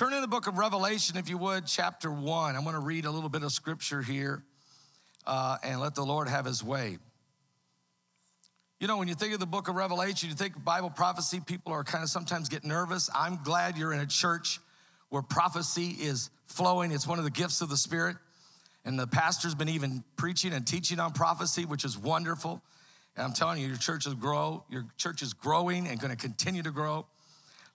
Turn in the book of Revelation, if you would, chapter 1. I'm going to read a little bit of scripture here and let the Lord have his way. You know, when you think of the book of Revelation, you think Bible prophecy, people are kind of sometimes get nervous. I'm glad you're in a church where prophecy is flowing. It's one of the gifts of the Spirit. And the pastor's been even preaching and teaching on prophecy, which is wonderful. And I'm telling you, your church will grow. Your church is growing and going to continue to grow.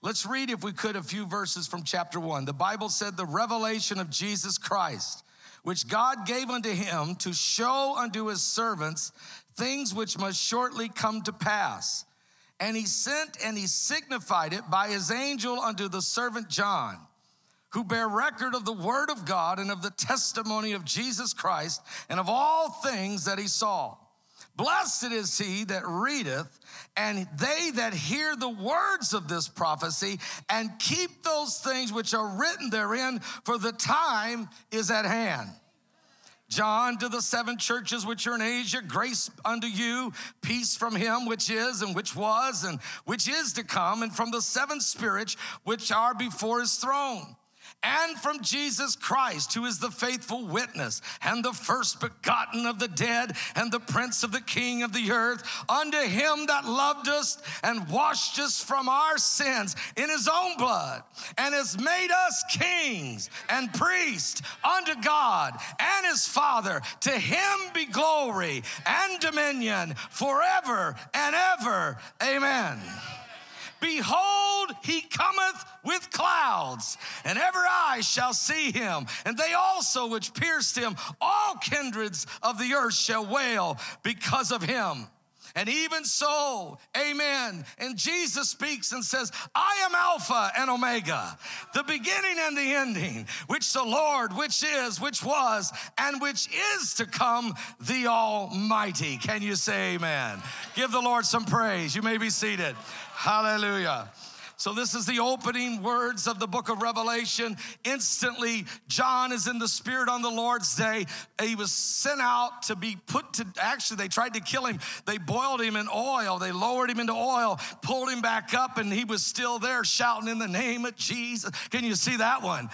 Let's read, if we could, a few verses from chapter 1. The Bible said, the revelation of Jesus Christ, which God gave unto him to show unto his servants things which must shortly come to pass. And he sent and he signified it by his angel unto the servant John, who bear record of the word of God and of the testimony of Jesus Christ and of all things that he saw. Blessed is he that readeth, and they that hear the words of this prophecy, and keep those things which are written therein, for the time is at hand. John, to the seven churches which are in Asia, grace unto you, peace from him which is and which was and which is to come, and from the seven spirits which are before his throne, and from Jesus Christ, who is the faithful witness and the first begotten of the dead and the prince of the king of the earth, unto him that loved us and washed us from our sins in his own blood, and has made us kings and priests unto God and his Father. To him be glory and dominion forever and ever. Amen. Behold, he cometh with clouds, and every eye shall see him, and they also which pierced him, all kindreds of the earth shall wail because of him. And even so, amen. And Jesus speaks and says, I am Alpha and Omega, the beginning and the ending, which the Lord, which is, which was, and which is to come, the Almighty. Can you say amen? Give the Lord some praise. You may be seated. Hallelujah. So this is the opening words of the book of Revelation. Instantly, John is in the Spirit on the Lord's day. He was sent out to be put to, actually, they tried to kill him. They boiled him in oil. They lowered him into oil, pulled him back up, and he was still there shouting in the name of Jesus. Can you see that one?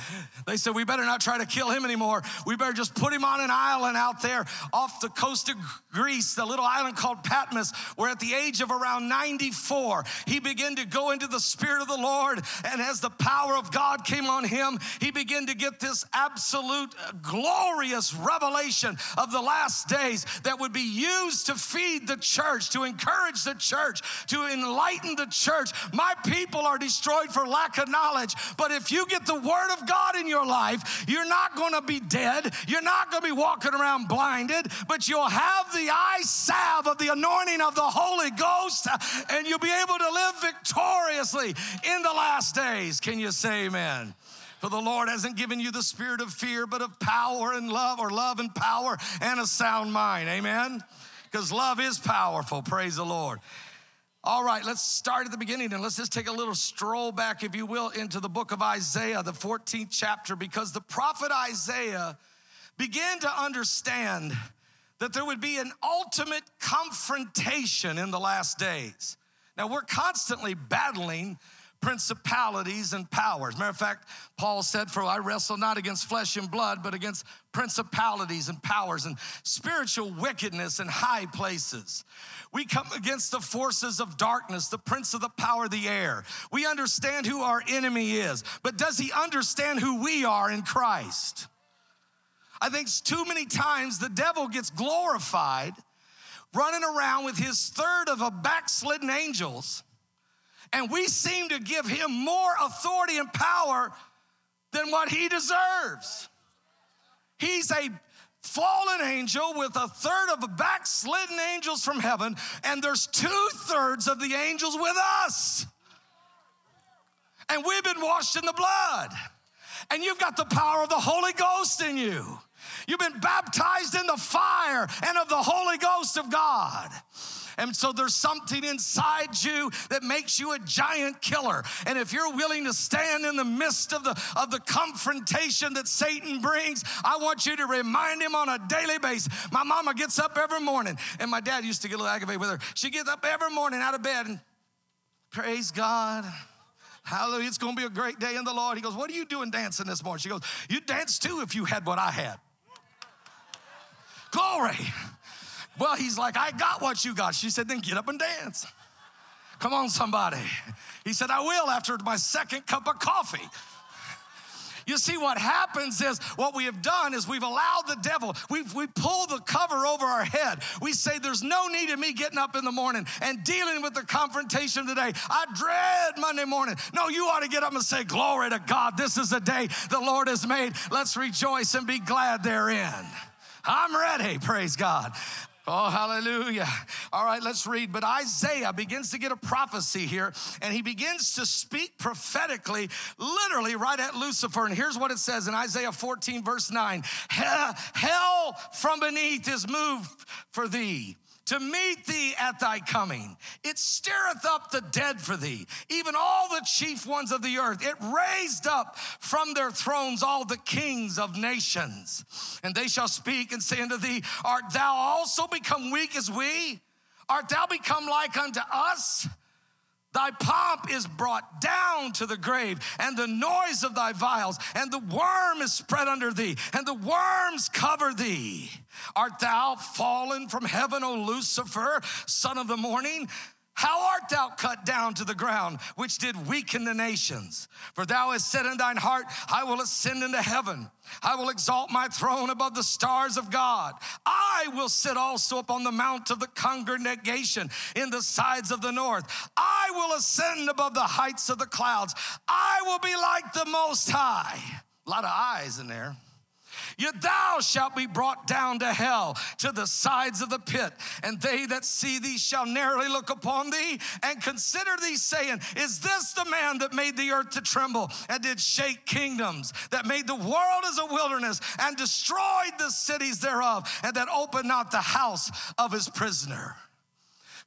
They said, we better not try to kill him anymore. We better just put him on an island out there off the coast of Greece, the little island called Patmos, where at the age of around 94, he began to go into the Spirit of the Lord, and as the power of God came on him, he began to get this absolute glorious revelation of the last days that would be used to feed the church, to encourage the church, to enlighten the church. My people are destroyed for lack of knowledge, but if you get the word of God in your life, you're not going to be dead, you're not going to be walking around blinded, but you'll have the eye salve of the anointing of the Holy Ghost, and you'll be able to live victoriously in the last days. Can you say amen? For the Lord hasn't given you the spirit of fear, but of power and love, or love and power and a sound mind. Amen? Because love is powerful. Praise the Lord. All right, let's start at the beginning, and let's just take a little stroll back, if you will, into the book of Isaiah, the 14th chapter, because the prophet Isaiah began to understand that there would be an ultimate confrontation in the last days. Now, we're constantly battling principalities and powers. Matter of fact, Paul said, for I wrestle not against flesh and blood, but against principalities and powers and spiritual wickedness in high places. We come against the forces of darkness, the prince of the power of the air. We understand who our enemy is, but does he understand who we are in Christ? I think too many times the devil gets glorified running around with his third of a backslidden angels, and we seem to give him more authority and power than what he deserves. He's a fallen angel with a third of a backslidden angels from heaven, and there's 2/3 of the angels with us. And we've been washed in the blood, and you've got the power of the Holy Ghost in you. You've been baptized in the fire and of the Holy Ghost of God. And so there's something inside you that makes you a giant killer. And if you're willing to stand in the midst of the confrontation that Satan brings, I want you to remind him on a daily basis. My mama gets up every morning, and my dad used to get a little aggravated with her. She gets up every morning out of bed and praise God. Hallelujah. It's going to be a great day in the Lord. He goes, what are you doing dancing this morning? She goes, you'd dance too if you had what I had. Glory. Well, he's like, I got what you got. She said, then get up and dance. Come on, somebody. He said, I will after my second cup of coffee. You see, what happens is what we have done is we've allowed the devil. We pull the cover over our head. We say there's no need in me getting up in the morning and dealing with the confrontation today. I dread Monday morning. No, you ought to get up and say, glory to God. This is the day the Lord has made. Let's rejoice and be glad therein. I'm ready, praise God. Oh, hallelujah. All right, let's read. But Isaiah begins to get a prophecy here, and he begins to speak prophetically, literally right at Lucifer. And here's what it says in Isaiah 14, verse 9. Hell from beneath is moved for thee, to meet thee at thy coming. It stirreth up the dead for thee, even all the chief ones of the earth. It raised up from their thrones all the kings of nations. And they shall speak and say unto thee, art thou also become weak as we? Art thou become like unto us? Thy pomp is brought down to the grave, and the noise of thy vials, and the worm is spread under thee, and the worms cover thee. Art thou fallen from heaven, O Lucifer, son of the morning? How art thou cut down to the ground, which did weaken the nations? For thou hast said in thine heart, I will ascend into heaven. I will exalt my throne above the stars of God. I will sit also upon the mount of the congregation in the sides of the north. I will ascend above the heights of the clouds. I will be like the Most High. A lot of eyes in there. Yet thou shalt be brought down to hell, to the sides of the pit, and they that see thee shall narrowly look upon thee, and consider thee, saying, is this the man that made the earth to tremble, and did shake kingdoms, that made the world as a wilderness, and destroyed the cities thereof, and that opened not the house of his prisoner?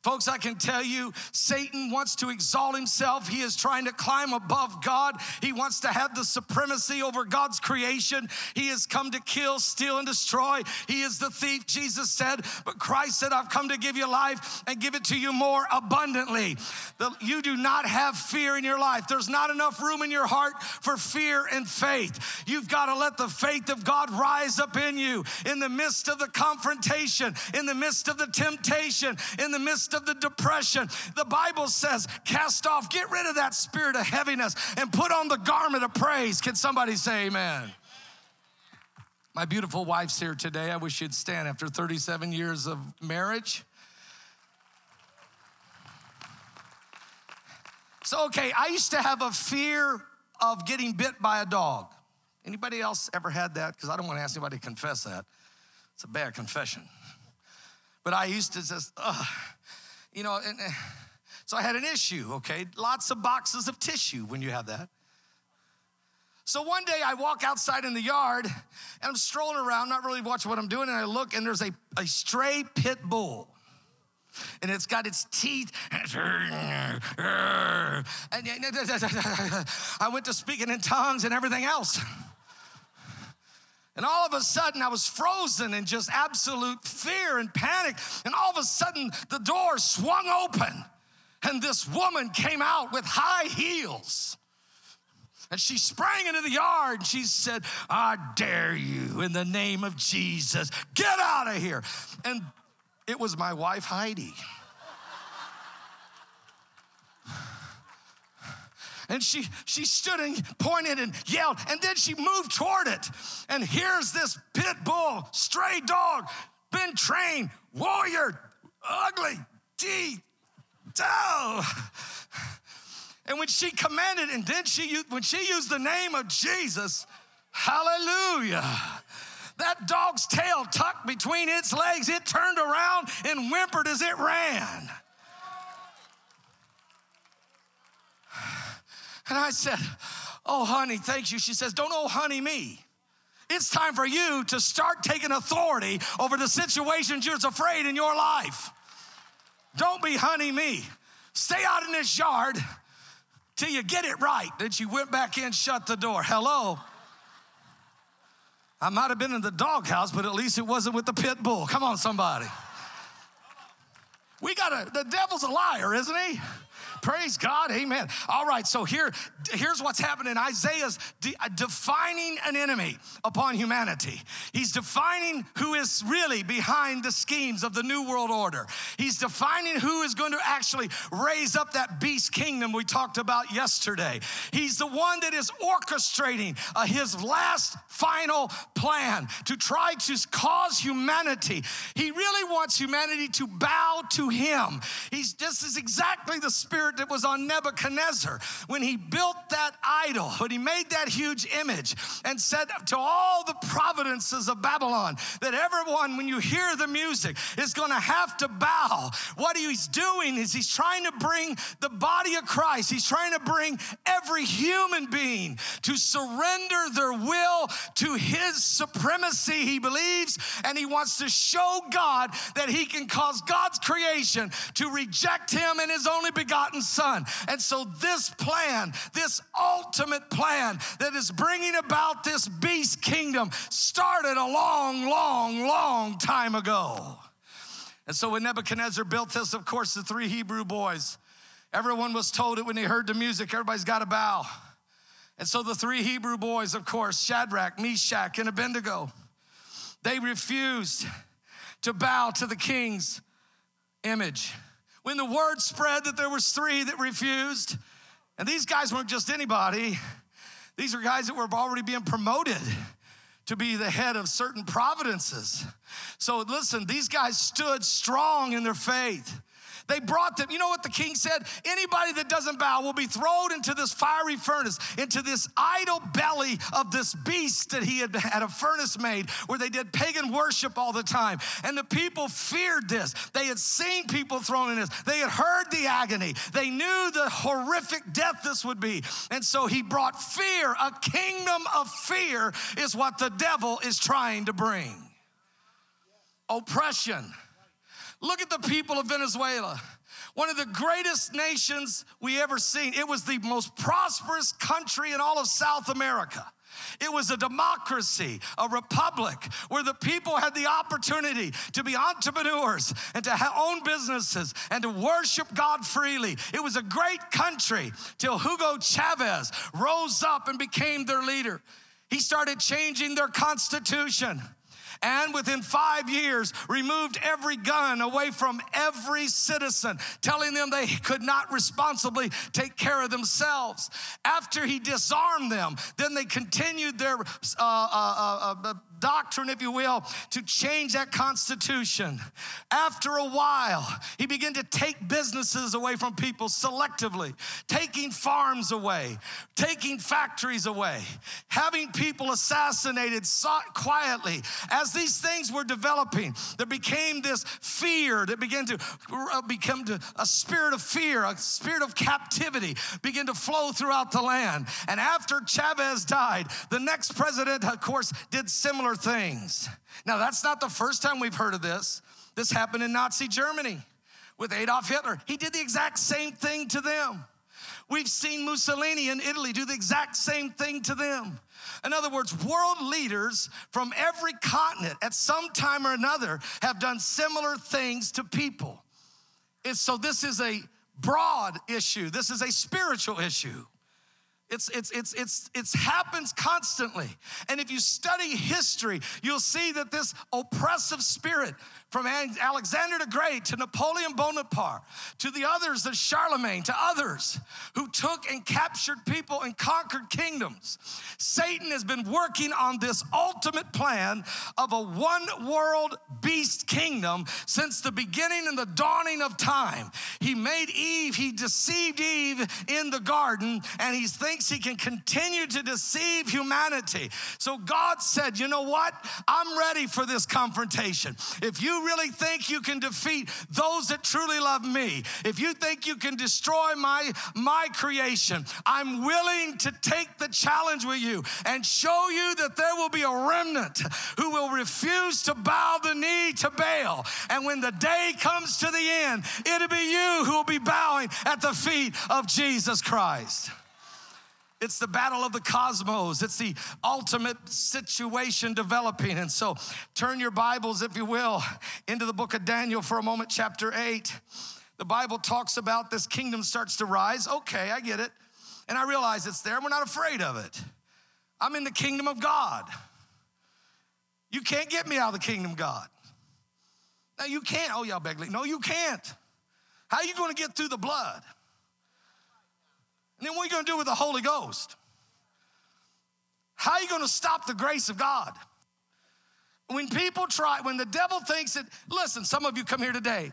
Folks, I can tell you, Satan wants to exalt himself. He is trying to climb above God. He wants to have the supremacy over God's creation. He has come to kill, steal, and destroy. He is the thief, Jesus said. But Christ said, I've come to give you life and give it to you more abundantly. You do not have fear in your life. There's not enough room in your heart for fear and faith. You've got to let the faith of God rise up in you in the midst of the confrontation, in the midst of the temptation, in the midst of the depression. The Bible says, cast off, get rid of that spirit of heaviness and put on the garment of praise. Can somebody say amen? My beautiful wife's here today. I wish you'd stand after 37 years of marriage. So, okay, I used to have a fear of getting bit by a dog. Anybody else ever had that? Because I don't want to ask anybody to confess that. It's a bad confession. But I used to just, you know, and so I had an issue, okay? Lots of boxes of tissue when you have that. So one day I walk outside in the yard, and I'm strolling around, not really watching what I'm doing, and I look, and there's a stray pit bull. And it's got its teeth. And I went to speaking in tongues and everything else. And all of a sudden, I was frozen in just absolute fear and panic. And all of a sudden, the door swung open. And this woman came out with high heels. And she sprang into the yard. And she said, I dare you, in the name of Jesus, get out of here. And it was my wife, Heidi. And she stood and pointed and yelled, and then she moved toward it. And here's this pit bull, stray dog, been trained, warrior, ugly, teeth, oh. And when she commanded, and then when she used the name of Jesus, hallelujah, that dog's tail tucked between its legs. It turned around and whimpered as it ran. And I said, oh, honey, thank you. She says, don't oh, honey me. It's time for you to start taking authority over the situations you're afraid in your life. Don't be honey me. Stay out in this yard till you get it right. Then she went back in, shut the door. Hello? I might have been in the doghouse, but at least it wasn't with the pit bull. Come on, somebody. The devil's a liar, isn't he? Praise God. Amen. All right. So here's what's happening. Isaiah's defining an enemy upon humanity. He's defining who is really behind the schemes of the New World Order. He's defining who is going to actually raise up that beast kingdom we talked about yesterday. He's the one that is orchestrating his last final plan to try to cause humanity. He really wants humanity to bow to him. This is exactly the spirit that was on Nebuchadnezzar when he built that idol, when he made that huge image and said to all the providences of Babylon that everyone, when you hear the music, is going to have to bow. What he's doing is he's trying to bring the body of Christ. He's trying to bring every human being to surrender their will to his supremacy, he believes, and he wants to show God that he can cause God's creation to reject him and his only begotten son. And so this plan, this ultimate plan that is bringing about this beast kingdom started a long, long, long time ago. And so when Nebuchadnezzar built this, of course, the three Hebrew boys, everyone was told it when they heard the music, everybody's got to bow. And so the three Hebrew boys, of course, Shadrach, Meshach, and Abednego, they refused to bow to the king's image. When the word spread that there was three that refused, and these guys weren't just anybody. These were guys that were already being promoted to be the head of certain providences. So listen, these guys stood strong in their faith. They brought them. You know what the king said? Anybody that doesn't bow will be thrown into this fiery furnace, into this idol belly of this beast that he had a furnace made where they did pagan worship all the time. And the people feared this. They had seen people thrown in this. They had heard the agony. They knew the horrific death this would be. And so he brought fear. A kingdom of fear is what the devil is trying to bring. Oppression. Look at the people of Venezuela, one of the greatest nations we ever seen. It was the most prosperous country in all of South America. It was a democracy, a republic, where the people had the opportunity to be entrepreneurs and to own businesses and to worship God freely. It was a great country till Hugo Chavez rose up and became their leader. He started changing their constitution. And within 5 years, removed every gun away from every citizen, telling them they could not responsibly take care of themselves. After he disarmed them, then they continued their doctrine, if you will, to change that constitution. After a while, he began to take businesses away from people selectively, taking farms away, taking factories away, having people assassinated quietly. As these things were developing, there became this fear that began to become a spirit of fear, a spirit of captivity began to flow throughout the land. And after Chavez died, the next president, of course, did similar things. Now, that's not the first time we've heard of this. This happened in Nazi Germany with Adolf Hitler. He did the exact same thing to them. We've seen Mussolini in Italy do the exact same thing to them. In other words, world leaders from every continent at some time or another have done similar things to people. And so this is a broad issue. This is a spiritual issue. It happens constantly. And if you study history, you'll see that this oppressive spirit from Alexander the Great to Napoleon Bonaparte to the others, to Charlemagne, to others who took and captured people and conquered kingdoms. Satan has been working on this ultimate plan of a one-world beast kingdom since the beginning and the dawning of time. He made Eve, he deceived Eve in the garden, and he thinks he can continue to deceive humanity. So God said, you know what? I'm ready for this confrontation. If you really think you can defeat those that truly love me, if you think you can destroy my creation, I'm willing to take the challenge with you and show you that there will be a remnant who will refuse to bow the knee to Baal. And when the day comes to the end, it'll be you who will be bowing at the feet of Jesus Christ. It's the battle of the cosmos. It's the ultimate situation developing. And so turn your Bibles, if you will, into the book of Daniel for a moment, chapter 8. The Bible talks about this kingdom starts to rise. Okay, I get it. And I realize it's there. We're not afraid of it. I'm in the kingdom of God. You can't get me out of the kingdom of God. Now, you can't. Oh, y'all beg. No, you can't. How are you going to get through the blood? And then what are you going to do with the Holy Ghost? How are you going to stop the grace of God? When people try, when the devil thinks that, listen, some of you come here today,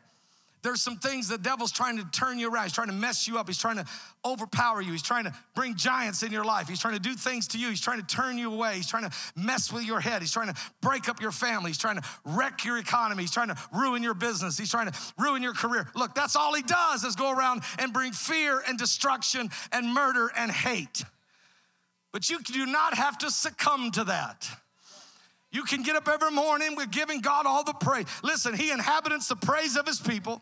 there's some things the devil's trying to turn you around. He's trying to mess you up. He's trying to overpower you. He's trying to bring giants in your life. He's trying to do things to you. He's trying to turn you away. He's trying to mess with your head. He's trying to break up your family. He's trying to wreck your economy. He's trying to ruin your business. He's trying to ruin your career. Look, that's all he does is go around and bring fear and destruction and murder and hate. But you do not have to succumb to that. You can get up every morning with giving God all the praise. Listen, he inhabits the praise of his people.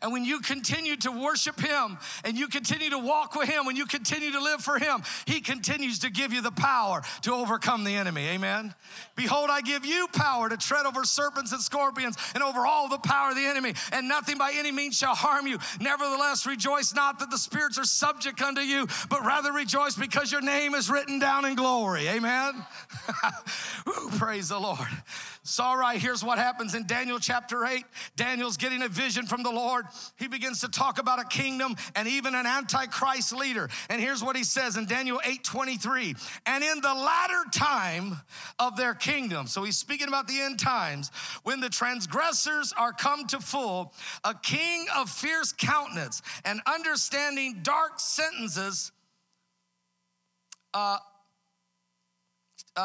And when you continue to worship him and you continue to walk with him, when you continue to live for him, he continues to give you the power to overcome the enemy. Amen. Behold, I give you power to tread over serpents and scorpions and over all the power of the enemy, and nothing by any means shall harm you. Nevertheless, rejoice not that the spirits are subject unto you, but rather rejoice because your name is written down in glory. Amen. Ooh, praise the Lord. So, all right, here's what happens in Daniel chapter 8. Daniel's getting a vision from the Lord. He begins to talk about a kingdom and even an antichrist leader. And here's what he says in Daniel 8:23. And in the latter time of their kingdom, so he's speaking about the end times, when the transgressors are come to full, a king of fierce countenance and understanding dark sentences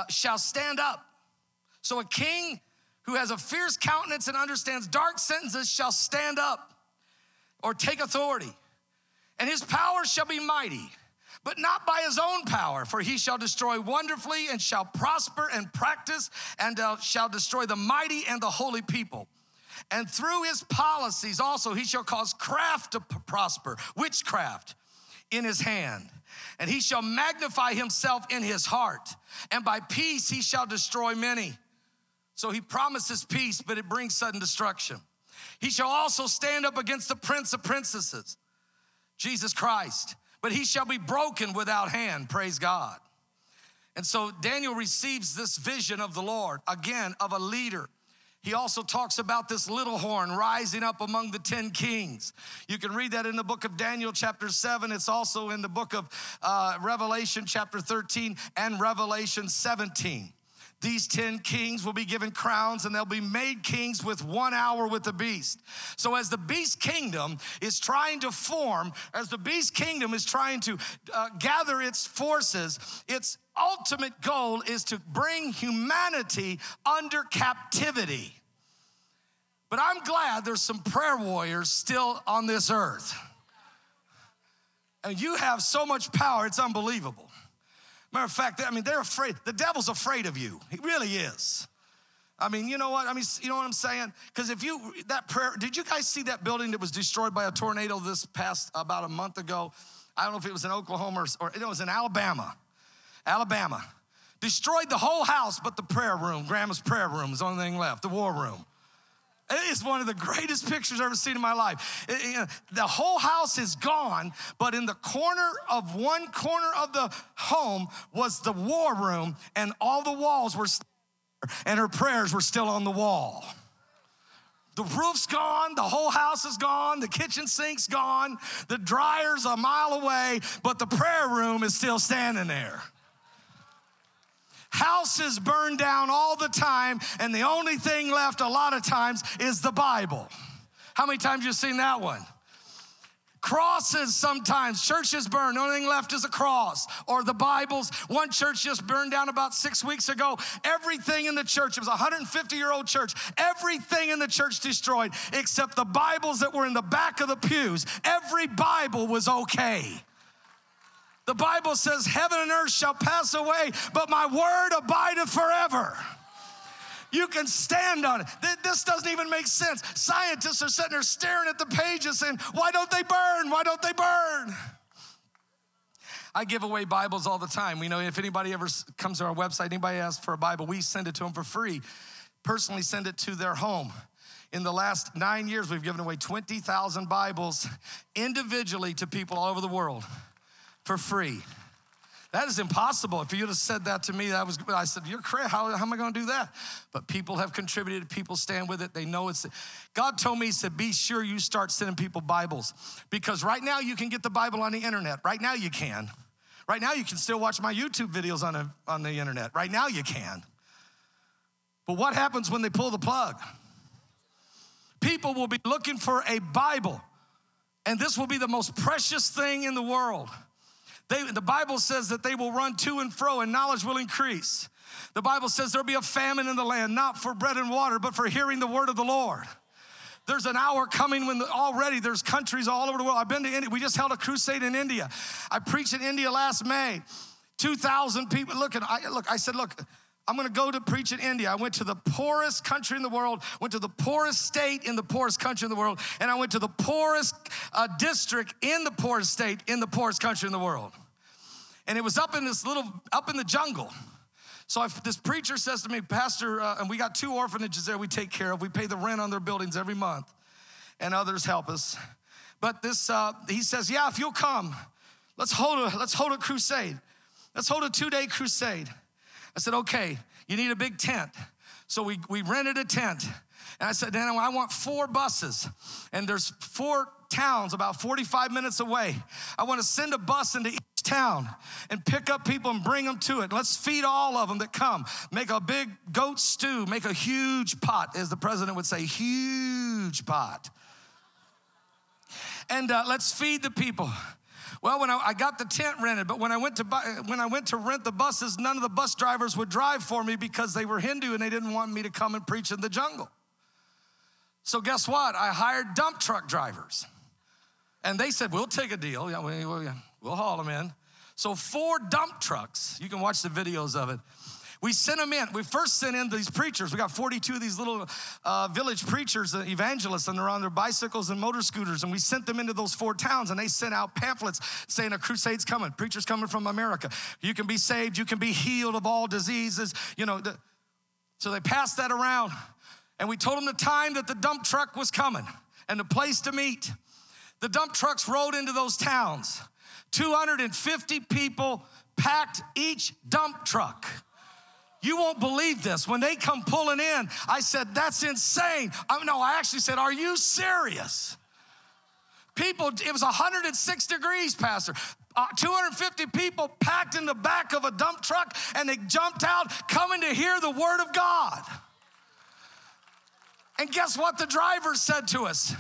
shall stand up. So a king who has a fierce countenance and understands dark sentences shall stand up or take authority. And his power shall be mighty, but not by his own power, for he shall destroy wonderfully and shall prosper and practice and shall destroy the mighty and the holy people. And through his policies also he shall cause craft to prosper, witchcraft in his hand. And he shall magnify himself in his heart, and by peace he shall destroy many. So he promises peace, but it brings sudden destruction. He shall also stand up against the prince of princesses, Jesus Christ, but he shall be broken without hand, praise God. And so Daniel receives this vision of the Lord, again, of a leader. He also talks about this little horn rising up among the 10 kings. You can read that in the book of Daniel chapter 7. It's also in the book of Revelation chapter 13 and Revelation 17. These 10 kings will be given crowns, and they'll be made kings with 1 hour with the beast. So as the beast kingdom is trying to form, as the beast kingdom is trying to gather its forces, its ultimate goal is to bring humanity under captivity. But I'm glad there's some prayer warriors still on this earth. And you have so much power, it's unbelievable. Matter of fact, I mean, they're afraid. The devil's afraid of you. He really is. I mean, you know what? I mean, you know what I'm saying? Because if you, that prayer, did you guys see that building that was destroyed by a tornado this past, about a month ago? I don't know if it was in Oklahoma or it was in Alabama. Alabama. Destroyed the whole house but the prayer room. Grandma's prayer room is the only thing left, the war room. It is one of the greatest pictures I've ever seen in my life. The whole house is gone, but in the corner of one corner of the home was the war room, and all the walls were still there, and her prayers were still on the wall. The roof's gone, the whole house is gone, the kitchen sink's gone, the dryer's a mile away, but the prayer room is still standing there. Houses burn down all the time, and the only thing left a lot of times is the Bible. How many times you've seen that one? Crosses sometimes, churches burn, the only thing left is a cross or the Bibles. One church just burned down about 6 weeks ago. Everything in the church, it was a 150-year-old church, everything in the church destroyed except the Bibles that were in the back of the pews. Every Bible was okay. The Bible says, heaven and earth shall pass away, but my word abideth forever. You can stand on it. This doesn't even make sense. Scientists are sitting there staring at the pages saying, why don't they burn? Why don't they burn? I give away Bibles all the time. We know if anybody ever comes to our website, anybody asks for a Bible, we send it to them for free. Personally send it to their home. In the last 9 years, we've given away 20,000 Bibles individually to people all over the world for free. That is impossible. If you would have said that to me, I said, you're crazy, how am I gonna do that? But people have contributed, people stand with it, they know it's, God told me, he said, be sure you start sending people Bibles, because right now you can get the Bible on the internet. Right now you can. Right now you can still watch my YouTube videos on the internet. Right now you can. But what happens when they pull the plug? People will be looking for a Bible, and this will be the most precious thing in the world. The Bible says that they will run to and fro and knowledge will increase. The Bible says there'll be a famine in the land, not for bread and water, but for hearing the word of the Lord. There's an hour coming when already there's countries all over the world. I've been to India. We just held a crusade in India. I preached in India last May. 2,000 people. I said, I'm gonna go to preach in India. I went to the poorest country in the world, went to the poorest state in the poorest country in the world, and I went to the poorest district in the poorest state in the poorest country in the world. And it was up in the jungle. So this preacher says to me, Pastor, and we got 2 orphanages there we take care of. We pay the rent on their buildings every month, and others help us. But he says, yeah, if you'll come, let's hold a crusade. Let's hold a 2-day crusade. I said, okay, you need a big tent. So we rented a tent. And I said, Daniel, I want 4 buses. And there's 4 towns about 45 minutes away. I want to send a bus into each town and pick up people and bring them to it. Let's feed all of them that come. Make a big goat stew. Make a huge pot, as the president would say, huge pot. And let's feed the people. Well, when I got the tent rented, but when I went to rent the buses, none of the bus drivers would drive for me because they were Hindu and they didn't want me to come and preach in the jungle. So guess what? I hired dump truck drivers. And they said, we'll take a deal. Yeah, we'll haul them in. So 4 dump trucks, you can watch the videos of it. We sent them in. We first sent in these preachers. We got 42 of these little village preachers, evangelists, and they're on their bicycles and motor scooters. And we sent them into those 4 towns, and they sent out pamphlets saying a crusade's coming, preachers coming from America. You can be saved. You can be healed of all diseases. You know. So they passed that around, and we told them the time that the dump truck was coming and the place to meet. The dump trucks rolled into those towns. 250 people packed each dump truck. You won't believe this. When they come pulling in, I said, that's insane. I actually said, are you serious? People, it was 106 degrees, Pastor. 250 people packed in the back of a dump truck, and they jumped out coming to hear the word of God. And guess what the driver said to us?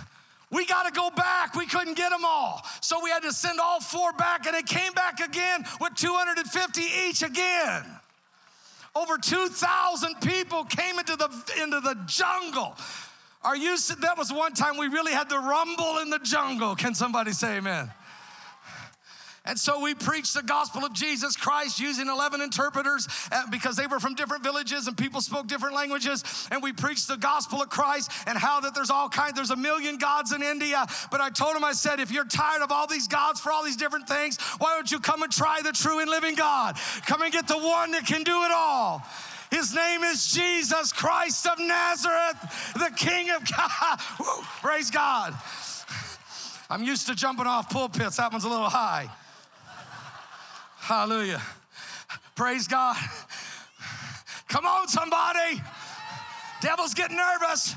We got to go back. We couldn't get them all. So we had to send all 4 back, and they came back again with 250 each again. Over 2,000 people came into the jungle. That was one time we really had to rumble in the jungle. Can somebody say amen? And so we preached the gospel of Jesus Christ using 11 interpreters because they were from different villages and people spoke different languages. And we preached the gospel of Christ and how that there's a million gods in India. But I told him, I said, if you're tired of all these gods for all these different things, why don't you come and try the true and living God? Come and get the one that can do it all. His name is Jesus Christ of Nazareth, the King of God. Woo, praise God. I'm used to jumping off pulpits. That one's a little high. Hallelujah. Praise God. Come on, somebody. Devils get nervous.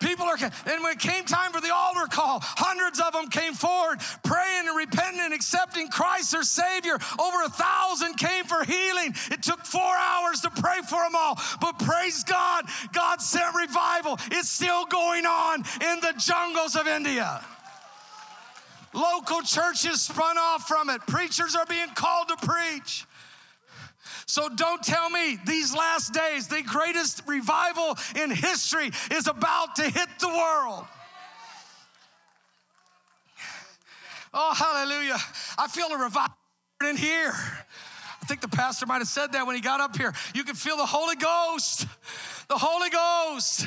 And when it came time for the altar call, hundreds of them came forward, praying and repenting and accepting Christ their Savior. Over 1,000 came for healing. It took 4 hours to pray for them all. But praise God, God sent revival. It's still going on in the jungles of India. Local churches spun off from it. Preachers are being called to preach. So don't tell me these last days, the greatest revival in history is about to hit the world. Oh, hallelujah. I feel a revival in here. I think the pastor might have said that when he got up here. You can feel the Holy Ghost. the Holy Ghost,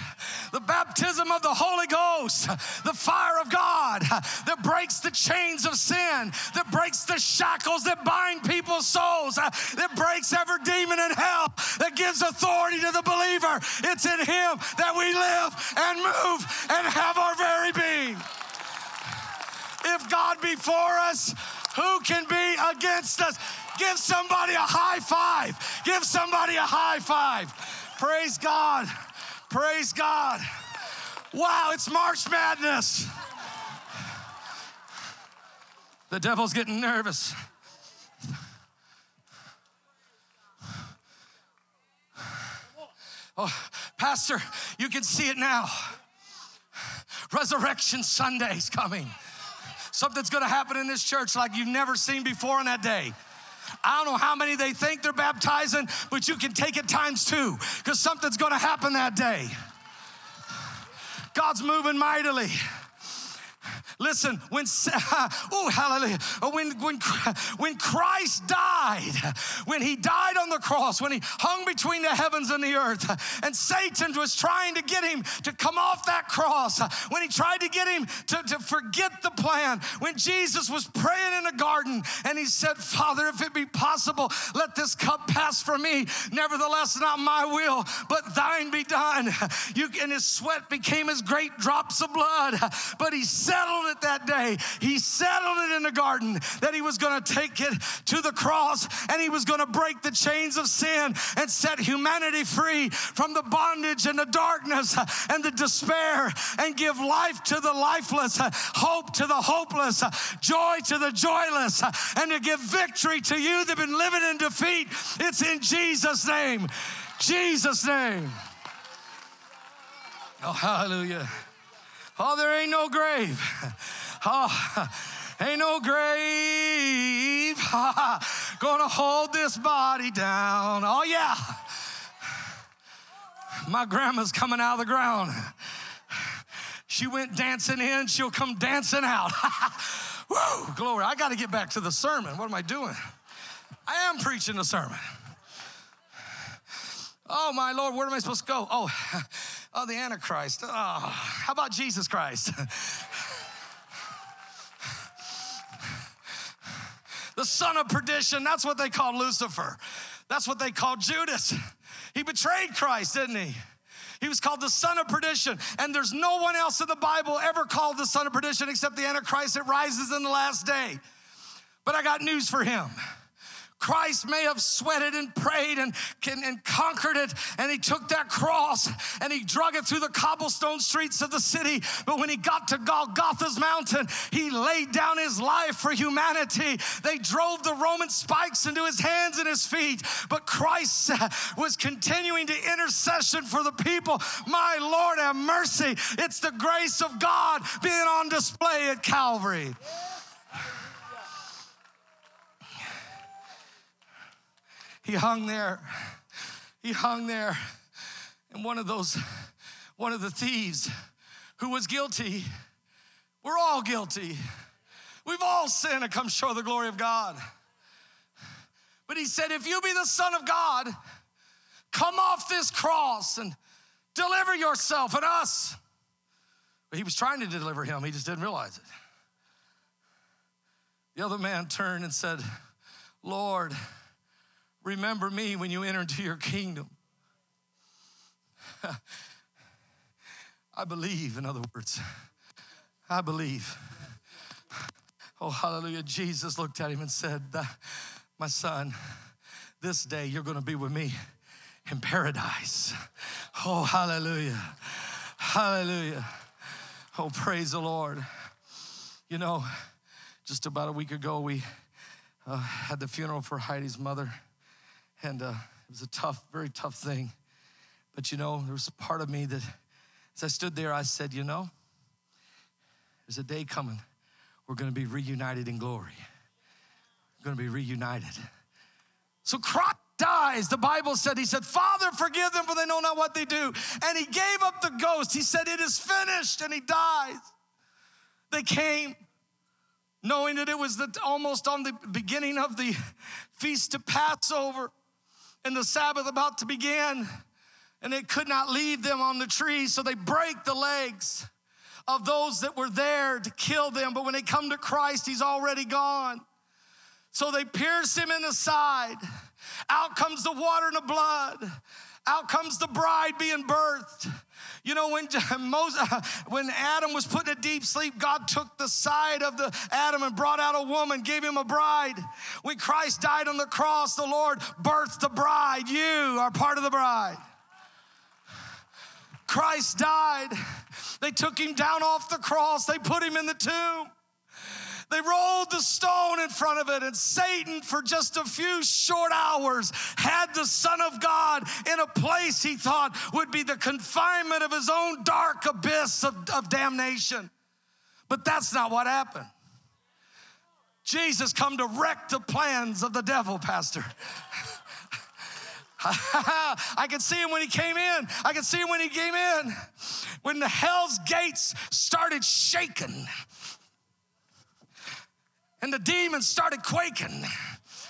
the baptism of the Holy Ghost, the fire of God that breaks the chains of sin, that breaks the shackles that bind people's souls, that breaks every demon in hell, that gives authority to the believer. It's in Him that we live and move and have our very being. If God be for us, who can be against us? Give somebody a high five. Give somebody a high five. Praise God. Praise God. Wow, it's March Madness. The devil's getting nervous. Oh, Pastor, you can see it now. Resurrection Sunday's coming. Something's gonna happen in this church like you've never seen before on that day. I don't know how many they think they're baptizing, but you can take it times 2, because something's gonna happen that day. God's moving mightily. Listen, when Christ died, when He died on the cross, when He hung between the heavens and the earth, and Satan was trying to get Him to come off that cross, when he tried to get Him to forget the plan, when Jesus was praying in a garden and He said, Father, if it be possible, let this cup pass from me. Nevertheless, not my will, but thine be done. And His sweat became as great drops of blood, but He settled it that day. He settled it in the garden that He was going to take it to the cross, and He was going to break the chains of sin and set humanity free from the bondage and the darkness and the despair, and give life to the lifeless, hope to the hopeless, joy to the joyless, and to give victory to you that have been living in defeat. It's in Jesus' name. Jesus' name. Oh, hallelujah. Oh, there ain't no grave. Oh, ain't no grave gonna hold this body down. Oh, yeah. My grandma's coming out of the ground. She went dancing in, she'll come dancing out. Woo, glory. I gotta get back to the sermon. What am I doing? I am preaching the sermon. Oh, my Lord, where am I supposed to go? Oh, the Antichrist. Oh, how about Jesus Christ? The son of perdition, that's what they call Lucifer. That's what they call Judas. He betrayed Christ, didn't he? He was called the son of perdition, and there's no one else in the Bible ever called the son of perdition except the Antichrist that rises in the last day. But I got news for him. Christ may have sweated and prayed and conquered it, and He took that cross and He drug it through the cobblestone streets of the city. But when He got to Golgotha's mountain, He laid down His life for humanity. They drove the Roman spikes into His hands and His feet, but Christ was continuing to intercession for the people. My Lord, have mercy. It's the grace of God being on display at Calvary. He hung there. He hung there. And one of the thieves who was guilty, we're all guilty. We've all sinned and come short of the glory of God. But He said, if you be the Son of God, come off this cross and deliver yourself and us. But He was trying to deliver him. He just didn't realize it. The other man turned and said, Lord, remember me when you enter into your kingdom. I believe, in other words. I believe. Oh, hallelujah. Jesus looked at him and said, my son, this day you're going to be with me in paradise. Oh, hallelujah. Hallelujah. Oh, praise the Lord. You know, just about a week ago, we had the funeral for Heidi's mother. And it was a tough, very tough thing. But, you know, there was a part of me that as I stood there, I said, you know, there's a day coming. We're going to be reunited in glory. We're going to be reunited. So Christ dies. The Bible said, He said, Father, forgive them, for they know not what they do. And He gave up the ghost. He said, it is finished. And He dies. They came, knowing that it was almost on the beginning of the feast of Passover, and the Sabbath about to begin. and it could not leave them on the tree, so they break the legs of those that were there to kill them. But when they come to Christ, he's already gone. So they pierce him in the side. Out comes the water and the blood. Out comes the bride being birthed. You know, when Adam was put in a deep sleep, God took the side of the Adam and brought out a woman, gave him a bride. When Christ died on the cross, the Lord birthed the bride. You are part of the bride. Christ died. They took him down off the cross. They put him in the tomb. They rolled the stone in front of it, and Satan, for just a few short hours, had the Son of God in a place he thought would be the confinement of his own dark abyss of damnation. But that's not what happened. Jesus come to wreck the plans of the devil, Pastor. I could see him when he came in. I could see him when he came in. When the hell's gates started shaking, and the demons started quaking,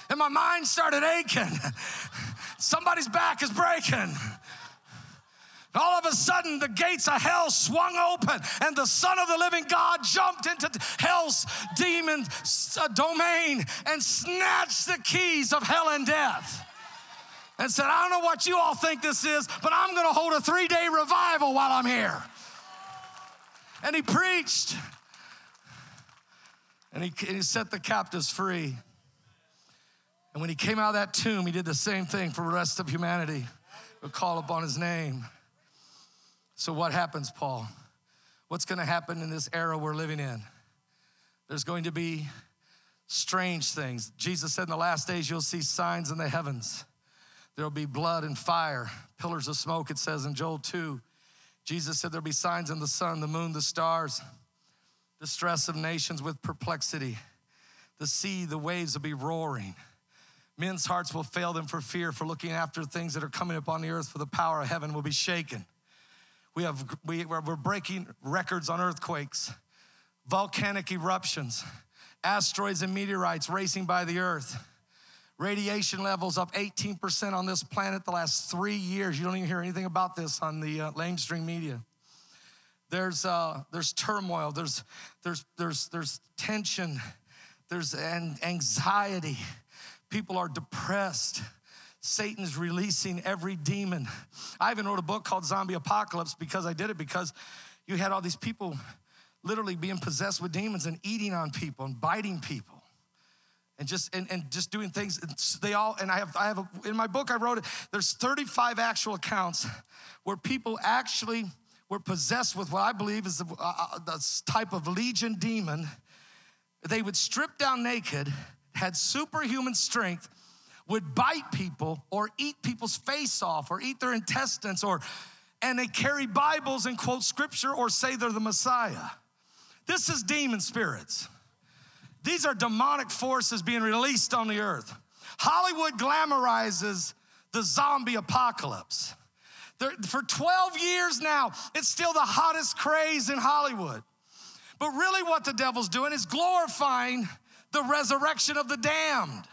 and my mind started aching. Somebody's back is breaking. All of a sudden, the gates of hell swung open, and the Son of the living God jumped into hell's demon domain and snatched the keys of hell and death and said, I don't know what you all think this is, but I'm gonna hold a 3-day revival while I'm here. And he preached. And he set the captives free. And when he came out of that tomb, he did the same thing for the rest of humanity. We'll call upon his name. So what happens, Paul? What's going to happen in this era we're living in? There's going to be strange things. Jesus said in the last days, you'll see signs in the heavens. There'll be blood and fire, pillars of smoke, it says in Joel 2. Jesus said there'll be signs in the sun, the moon, the stars. Distress of nations with perplexity. The sea, the waves will be roaring. Men's hearts will fail them for fear, for looking after things that are coming upon the earth, for the power of heaven will be shaken. We're breaking records on earthquakes, volcanic eruptions, asteroids and meteorites racing by the earth. Radiation levels up 18% on this planet the last 3 years. You don't even hear anything about this on the mainstream media. There's turmoil, there's tension, there's anxiety. People are depressed. Satan's releasing every demon. I even wrote a book called Zombie Apocalypse because you had all these people literally being possessed with demons and eating on people and biting people and just doing things. I have in my book I wrote it, there's 35 actual accounts where people actually were possessed with what I believe is the type of legion demon. They would strip down naked, had superhuman strength, would bite people or eat people's face off or eat their intestines, and they carry Bibles and quote scripture or say they're the Messiah. This is demon spirits. These are demonic forces being released on the earth. Hollywood glamorizes the zombie apocalypse. For 12 years now, it's still the hottest craze in Hollywood. But really what the devil's doing is glorifying the resurrection of the damned.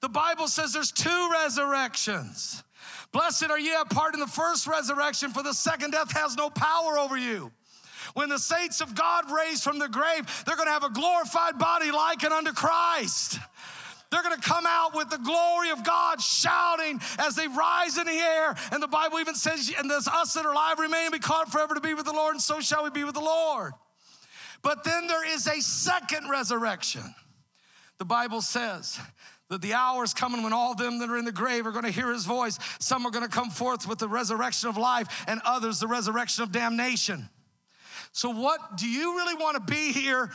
The Bible says there's two resurrections. Blessed are ye, a part in the first resurrection, for the second death has no power over you. When the saints of God raise from the grave, they're gonna have a glorified body like and unto Christ. They're gonna come out with the glory of God shouting as they rise in the air. And the Bible even says, and there's us that are alive remain and be caught forever to be with the Lord, and so shall we be with the Lord. But then there is a second resurrection. The Bible says that the hour is coming when all them that are in the grave are gonna hear his voice. Some are gonna come forth with the resurrection of life, and others the resurrection of damnation. So what do you really wanna be here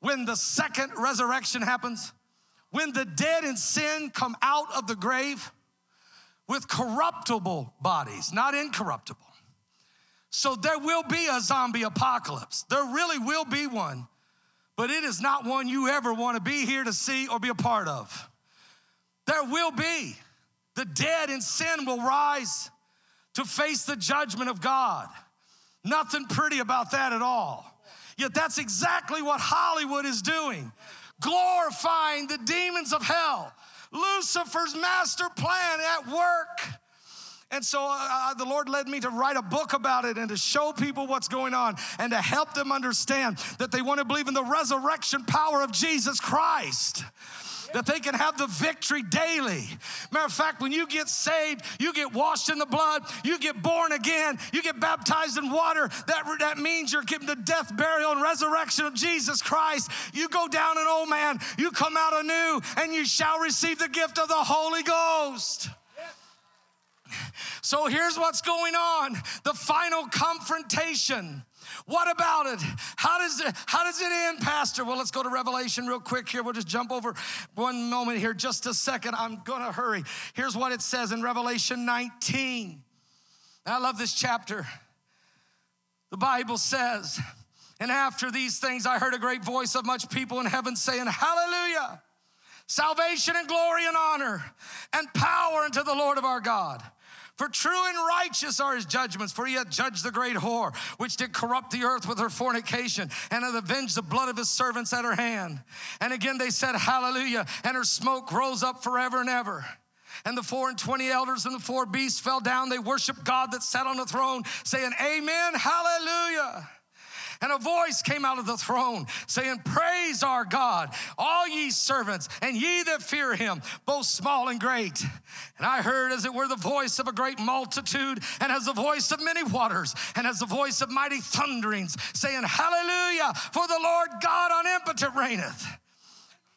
when the second resurrection happens? When the dead in sin come out of the grave with corruptible bodies, not incorruptible. So there will be a zombie apocalypse. There really will be one, but it is not one you ever want to be here to see or be a part of. There will be. The dead in sin will rise to face the judgment of God. Nothing pretty about that at all. Yet that's exactly what Hollywood is doing. Glorifying the demons of hell. Lucifer's master plan at work. And so the Lord led me to write a book about it and to show people what's going on and to help them understand that they want to believe in the resurrection power of Jesus Christ, that they can have the victory daily. Matter of fact, when you get saved, you get washed in the blood, you get born again, you get baptized in water. That means you're given the death, burial, and resurrection of Jesus Christ. You go down an old man, you come out anew, and you shall receive the gift of the Holy Ghost. So here's what's going on, the final confrontation. What about it? How does it end, Pastor? Well, let's go to Revelation real quick here. We'll just jump over one moment here, just a second. I'm going to hurry. Here's what it says in Revelation 19. I love this chapter. The Bible says, and after these things, I heard a great voice of much people in heaven saying, hallelujah, salvation and glory and honor and power unto the Lord of our God. For true and righteous are his judgments, for he hath judged the great whore, which did corrupt the earth with her fornication, and hath avenged the blood of his servants at her hand. And again they said, hallelujah, and her smoke rose up forever and ever. And the 24 elders and the 4 beasts fell down. They worshiped God that sat on the throne, saying, amen, hallelujah. And a voice came out of the throne saying, praise our God, all ye servants, and ye that fear him, both small and great. And I heard as it were the voice of a great multitude, and as the voice of many waters, and as the voice of mighty thunderings, saying, hallelujah, for the Lord God omnipotent reigneth.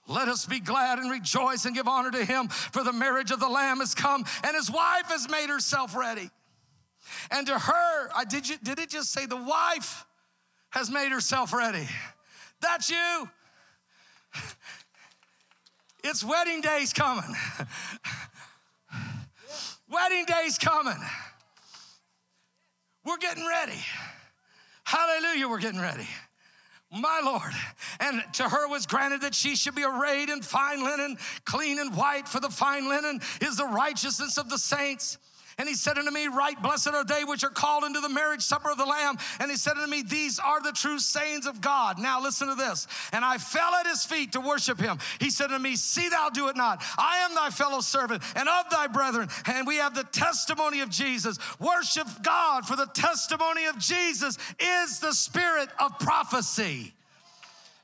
Let us be glad and rejoice and give honor to him, for the marriage of the Lamb is come, and his wife has made herself ready. And to her, did it just say the wife has made herself ready? That's you. It's wedding day's coming. Wedding day's coming. We're getting ready. Hallelujah, we're getting ready. My Lord. And to her was granted that she should be arrayed in fine linen, clean and white, for the fine linen is the righteousness of the saints. And he said unto me, right blessed are they which are called into the marriage supper of the Lamb. And he said unto me, these are the true sayings of God. Now listen to this. And I fell at his feet to worship him. He said unto me, see thou do it not. I am thy fellow servant and of thy brethren. And we have the testimony of Jesus. Worship God, for the testimony of Jesus is the spirit of prophecy.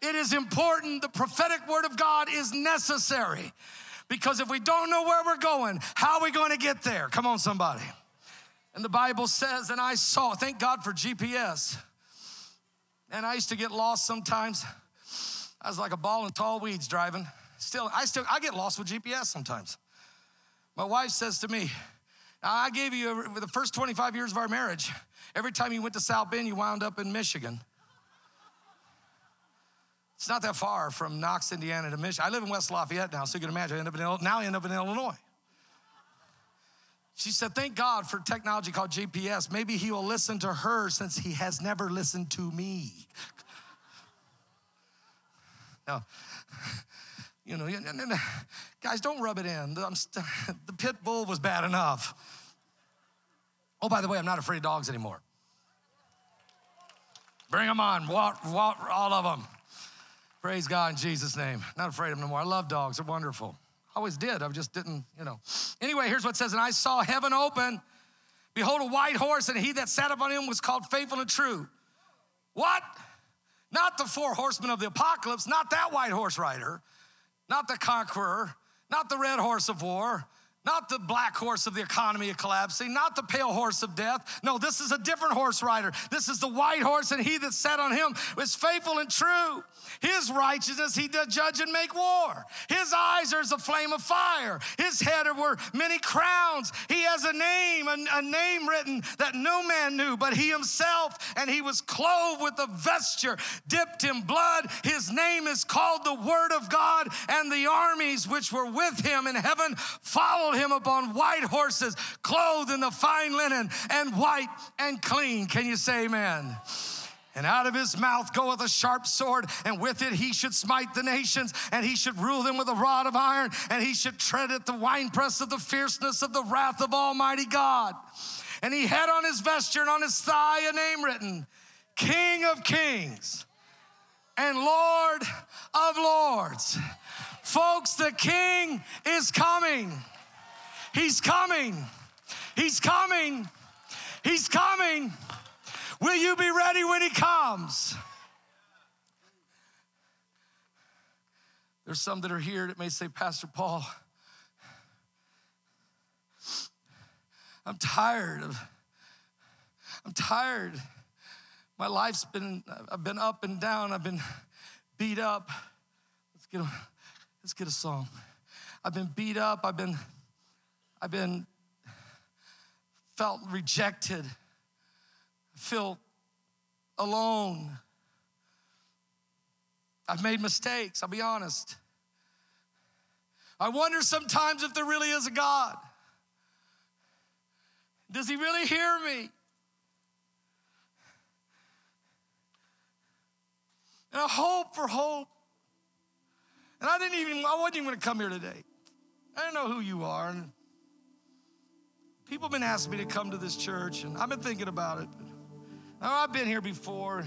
It is important. The prophetic word of God is necessary. Because if we don't know where we're going, how are we going to get there? Come on, somebody. And the Bible says, and I saw, thank God for GPS. And I used to get lost sometimes. I was like a ball in tall weeds driving. I get lost with GPS sometimes. My wife says to me, I gave you, the first 25 years of our marriage, every time you went to South Bend, you wound up in Michigan. It's not that far from Knox, Indiana to Michigan. I live in West Lafayette now, so you can imagine. I end up in Illinois. She said, thank God for technology called GPS. Maybe he will listen to her since he has never listened to me. No. You know, guys, don't rub it in. The pit bull was bad enough. Oh, by the way, I'm not afraid of dogs anymore. Bring them on, all of them. Praise God in Jesus' name. Not afraid of them no more. I love dogs. They're wonderful. I always did. I just didn't, you know. Anyway, here's what it says. And I saw heaven open. Behold, a white horse, and he that sat upon him was called Faithful and True. What? Not the 4 horsemen of the apocalypse. Not that white horse rider. Not the conqueror. Not the red horse of war. Not the black horse of the economy collapsing. Not the pale horse of death. No, this is a different horse rider. This is the white horse, and he that sat on him was faithful and true. His righteousness he doth judge and make war. His eyes are as a flame of fire. His head were many crowns. He has a name written that no man knew but he himself. And he was clothed with a vesture dipped in blood. His name is called the Word of God, and the armies which were with him in heaven followed him upon white horses, clothed in the fine linen and white and clean. Can you say amen? And out of his mouth goeth a sharp sword, and with it he should smite the nations, and he should rule them with a rod of iron, and he should tread at the winepress of the fierceness of the wrath of Almighty God. And he had on his vesture and on his thigh a name written, King of Kings and Lord of Lords. Folks, the King is coming. He's coming. He's coming. He's coming. Will you be ready when he comes? There's some that are here that may say, Pastor Paul, I'm tired. My life's been, I've been up and down. I've been beat up. Let's get a song. I've been beat up. I've been felt rejected. I feel alone. I've made mistakes, I'll be honest. I wonder sometimes if there really is a God. Does he really hear me? And I hope for hope. And I wasn't even gonna come here today. I don't know who you are. And people have been asking me to come to this church and I've been thinking about it. I've been here before.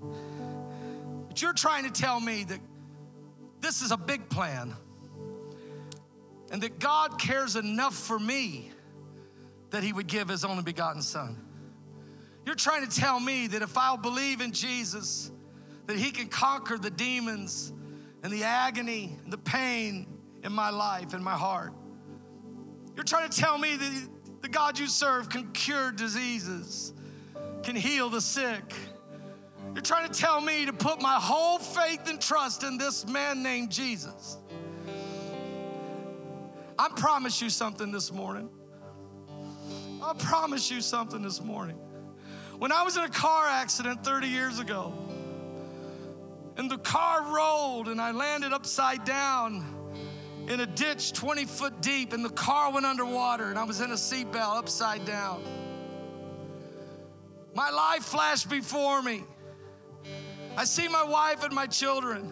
But you're trying to tell me that this is a big plan and that God cares enough for me that he would give his only begotten son. You're trying to tell me that if I'll believe in Jesus, that he can conquer the demons and the agony and the pain in my life and my heart. You're trying to tell me that the God you serve can cure diseases, can heal the sick. You're trying to tell me to put my whole faith and trust in this man named Jesus. I promise you something this morning. I promise you something this morning. When I was in a car accident 30 years ago, and the car rolled and I landed upside down in a ditch 20 foot deep and the car went underwater and I was in a seatbelt upside down. My life flashed before me. I see my wife and my children.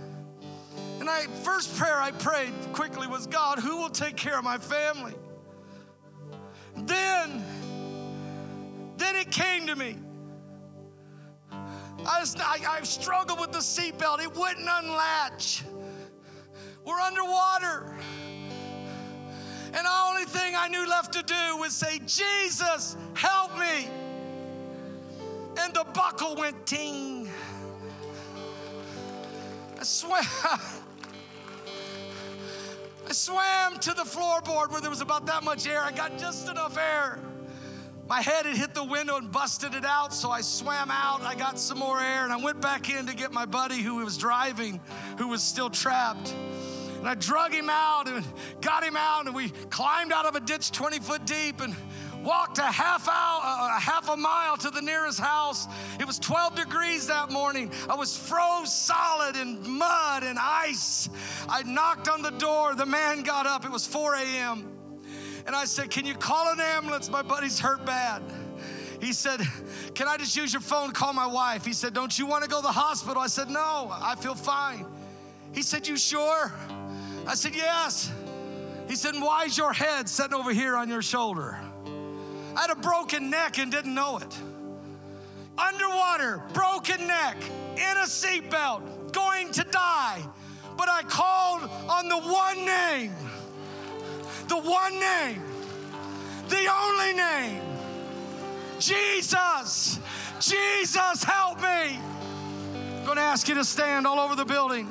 And first prayer I prayed quickly was, God, who will take care of my family? Then it came to me. I struggled with the seatbelt. It wouldn't unlatch. We're underwater. And the only thing I knew left to do was say, Jesus, help me. And the buckle went ting. I swam to the floorboard where there was about that much air. I got just enough air. My head had hit the window and busted it out, so I swam out. I got some more air, and I went back in to get my buddy who was driving, who was still trapped. And I drug him out and got him out, and we climbed out of a ditch 20 foot deep and walked a half a mile to the nearest house. It was 12 degrees that morning. I was froze solid in mud and ice. I knocked on the door. The man got up. It was 4 a.m. And I said, can you call an ambulance? My buddy's hurt bad. He said, can I just use your phone to call my wife? He said, don't you want to go to the hospital? I said, no, I feel fine. He said, you sure? I said, yes. He said, why is your head sitting over here on your shoulder? I had a broken neck and didn't know it. Underwater, broken neck, in a seatbelt, going to die. But I called on the one name, the only name, Jesus. Jesus, help me. I'm gonna ask you to stand all over the building.